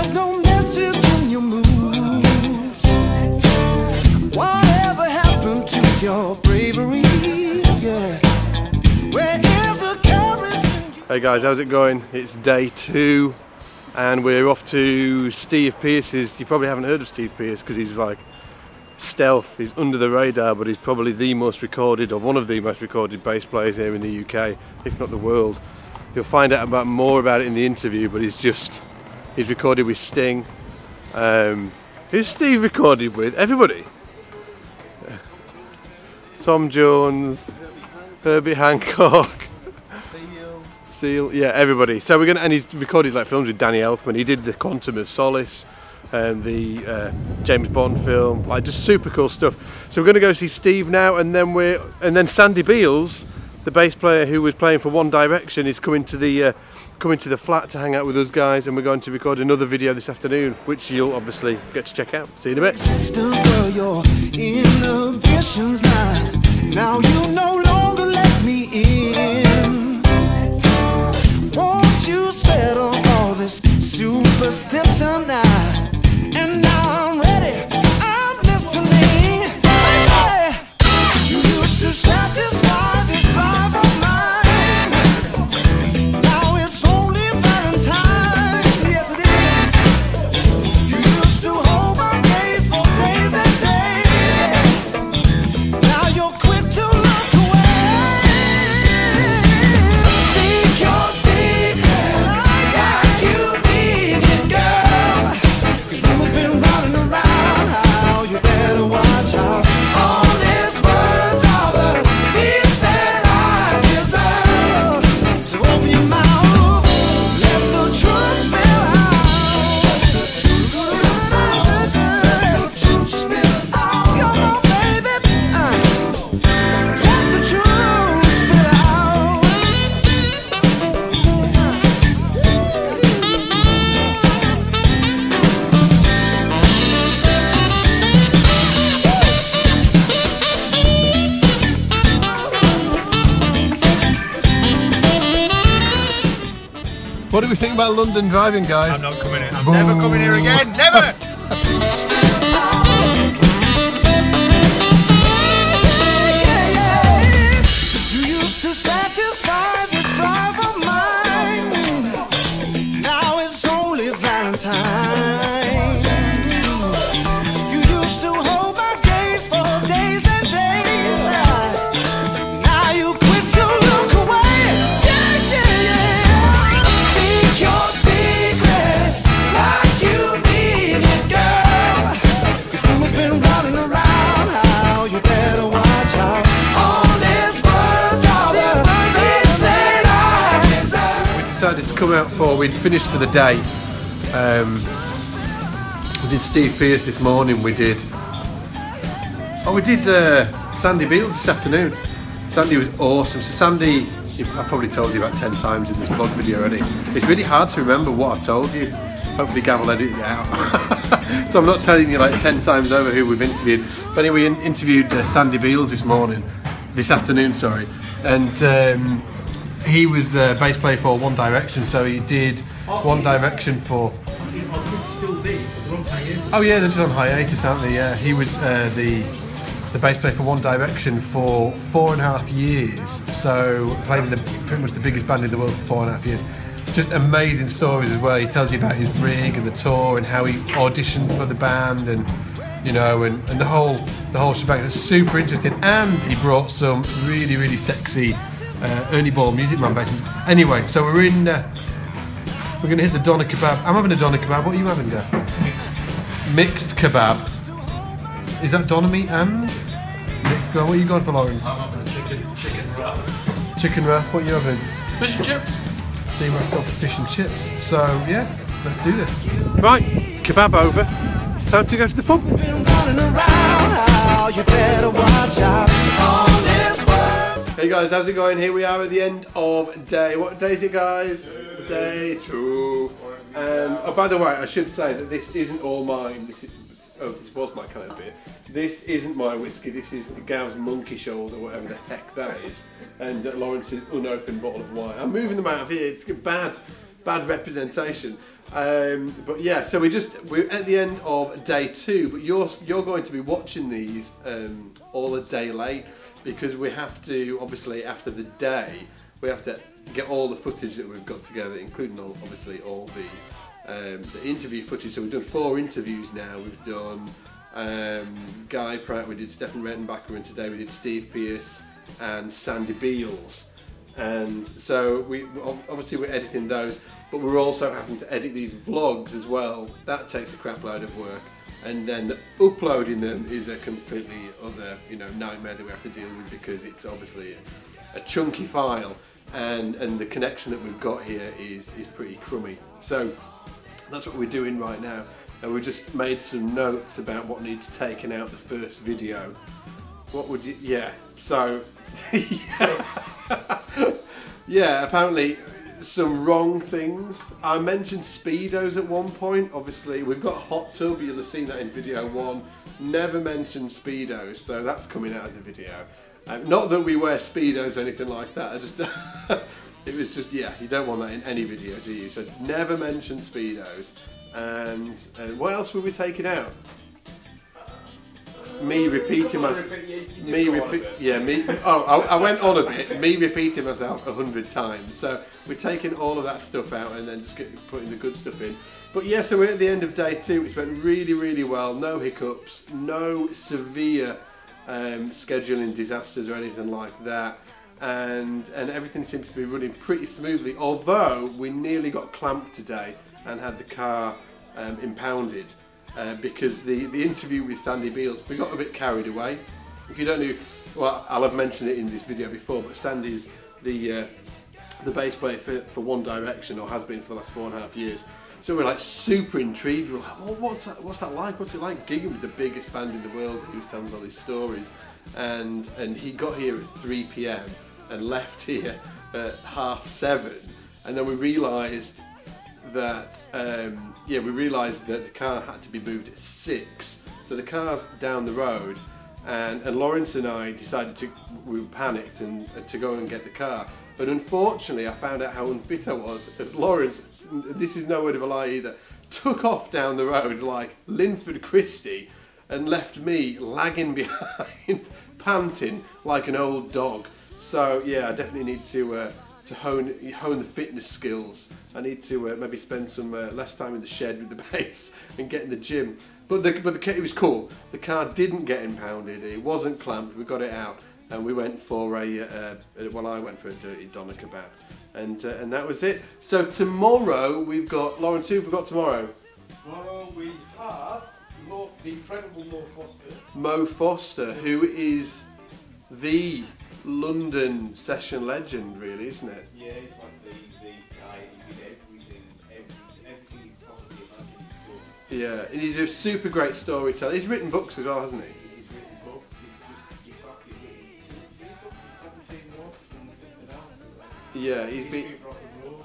Hey guys, how's it going? It's day 2 and we're off to Steve Pearce's. You probably haven't heard of Steve Pearce because he's like stealth, he's under the radar, but he's probably the most recorded, or one of the most recorded bass players here in the UK, if not the world. You'll find out more about it in the interview, but he's recorded with Sting. Who's Steve recorded with? Everybody. Tom Jones, Herbie Hancock. Seal, yeah, everybody. So we're gonna, and he's recorded like films with Danny Elfman. He did the Quantum of Solace and the James Bond film, like just super cool stuff. So we're gonna go see Steve now, and then Sandy Beales, the bass player who was playing for One Direction, is coming to the flat to hang out with us guys, and we're going to record another video this afternoon, which you'll obviously get to check out. See you in a bit. Sister, girl, your inhibitions lie. Now you no longer let me in. Won't you settle all this superstition now? And now I'm ready, I'm listening. Baby, you used to satisfy this drive of mine. Now it's only Valentine, yes it is. You used to hold my gaze for days and days. Now you're quick to look away. Speak your What do we think about London driving, guys? I'm not coming here. I'm never coming here again. Never! You used to satisfy this drive of mine. Now it's only Valentine. You used to hold my gaze for days and days. To come out for, we'd finished for the day. We did Steve Pearce this morning, we did Sandy Beales this afternoon. Sandy was awesome. So Sandy, I probably told you about 10 times in this vlog video already. It's really hard to remember what I told you. Hopefully Gavel edited it out. So I'm not telling you like 10 times over who we've interviewed. But anyway, we interviewed Sandy Beales this afternoon, sorry. And he was the bass player for One Direction, so he did One Direction for... Oh yeah, they're just on hiatus, aren't they? Yeah, he was the bass player for One Direction for 4.5 years. So played with pretty much the biggest band in the world for 4.5 years. Just amazing stories as well. He tells you about his rig and the tour and how he auditioned for the band, and you know, and the whole shebang. It's super interesting, and he brought some really, really sexy Ernie Ball Music Man basses. Anyway, so we're in. We're gonna hit the doner kebab. I'm having a doner kebab. What are you having, Gav? Mixed kebab. Is that doner meat and mixed kebab? What are you going for, Lawrence? I'm having a chicken wrap. Chicken wrap. What are you having? Fish and chips. Steve wants to go for fish and chips. So yeah, let's do this. Right, kebab over. It's time to go to the pub. Hey guys, how's it going? Here we are at the end of day. What day is it, guys? Day 2. Oh, by the way, I should say that this isn't all mine. This was my kind of beer. This isn't my whiskey. This is Gav's Monkey Shoulder, whatever the heck that is, and Lawrence's unopened bottle of wine. I'm moving them out of here. It's bad. bad representation. But yeah, so we're at the end of day two, but you're going to be watching these all a day late, because we have to, obviously, after the day, we have to get all the footage that we've got together, including all the interview footage. So we've done 4 interviews now. We've done Guy Pratt, we did Stefan Rettenbacher, and today we did Steve Pearce and Sandy Beales. And so we're editing those, but we're also having to edit these vlogs as well. That takes a crap load of work, and then uploading them is a completely other nightmare that we have to deal with, because it's obviously a chunky file, and the connection that we've got here is pretty crummy. So that's what we're doing right now, and we just made some notes about what needs taken out the first video. What would you? Yeah. So. Yeah. Yeah. Apparently, some wrong things. I mentioned speedos at one point. Obviously, we've got a hot tub. You'll have seen that in video 1. Never mentioned speedos, so that's coming out of the video. Not that we wear speedos or anything like that. I just. It was just, yeah. You don't want that in any video, do you? So never mention speedos. And what else were we taking out? Me repeating myself. I went on a bit. Me repeating myself 100 times. So we're taking all of that stuff out and then just putting the good stuff in. But yeah, so we're at the end of day 2. It's went really, really well. No hiccups. No severe scheduling disasters or anything like that. And everything seems to be running pretty smoothly. Although we nearly got clamped today and had the car impounded. Because the interview with Sandy Beales, we got a bit carried away. If you don't know, well, I'll have mentioned it in this video before, but Sandy's the bass player for One Direction, or has been for the last 4.5 years. So we're like super intrigued. We're like, well, what's that like? What's it like gigging with the biggest band in the world? He was telling us all these stories, and he got here at 3 PM and left here at 7:30, and then we realised that we realised that the car had to be moved at 6, so the car's down the road, and Lawrence and I decided to, we were panicked and to go and get the car, but unfortunately I found out how unfit I was, as Lawrence, this is no word of a lie either, took off down the road like Linford Christie and left me lagging behind, panting like an old dog. So yeah, I definitely need to hone the fitness skills. I need to maybe spend some less time in the shed with the bass and get in the gym. But it was cool. The car didn't get impounded. It wasn't clamped. We got it out, and we went for I went for a dirty doner kebab, and that was it. So tomorrow we've got, Lawrence, who have we got tomorrow? Tomorrow we have the incredible Mo Foster. Mo Foster, who is the London session legend, really, isn't it? Yeah, he's like the guy who did everything you possibly imagined before. Yeah, and he's a super great storyteller. He's written books as well, hasn't he? He's written books. He's actually written 2 books, 17 books, and something else. Yeah, he's been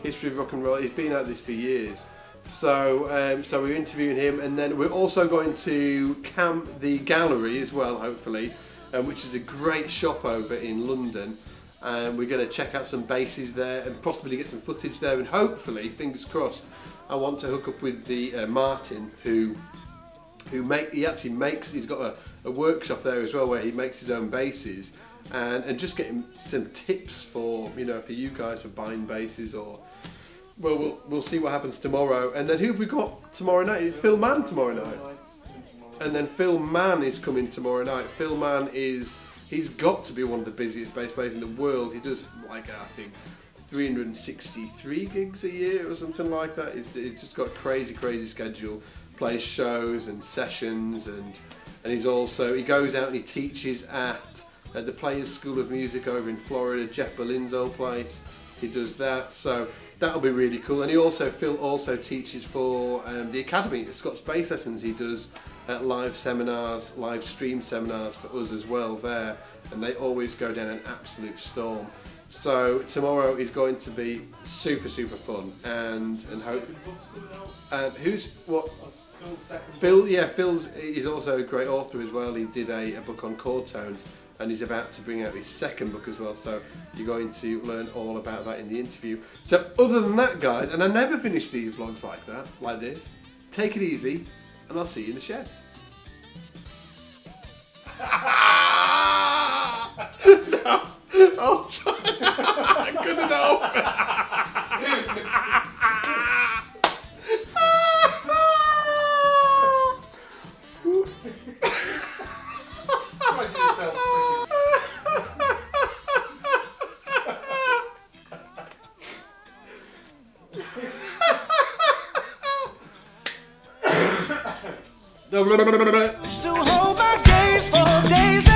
History of Rock and Roll. He's been at this for years. So we're interviewing him, and then we're also going to camp the gallery as well, hopefully. Which is a great shop over in London, and we're going to check out some basses there and possibly get some footage there, and hopefully, fingers crossed, I want to hook up with the Martin who he's got a workshop there as well where he makes his own basses, and just get him some tips for you guys for buying basses, or we'll see what happens tomorrow. And then who have we got tomorrow night? Phil Mann tomorrow night. And then Phil Mann is coming tomorrow night. Phil Mann he's got to be one of the busiest bass players in the world. He does, like, I think 363 gigs a year or something like that. He's just got a crazy, crazy schedule. Plays shows and sessions, and he's also, he goes out and he teaches at the Players School of Music over in Florida, Jeff Berlin's old place. He does that, so that'll be really cool. And Phil also teaches for the Academy at Scott's Bass Lessons. He does live seminars, live stream seminars for us as well there, and they always go down an absolute storm. So tomorrow is going to be super, super fun, and hope. Who's what? Phil, yeah, Phil's is also a great author as well. He did a book on chord tones, and he's about to bring out his second book as well, so you're going to learn all about that in the interview. So other than that, guys, and I never finish these vlogs like that, like this, take it easy, and I'll see you in the shed. No. Oh, I couldn't help it. So hold my gaze for days.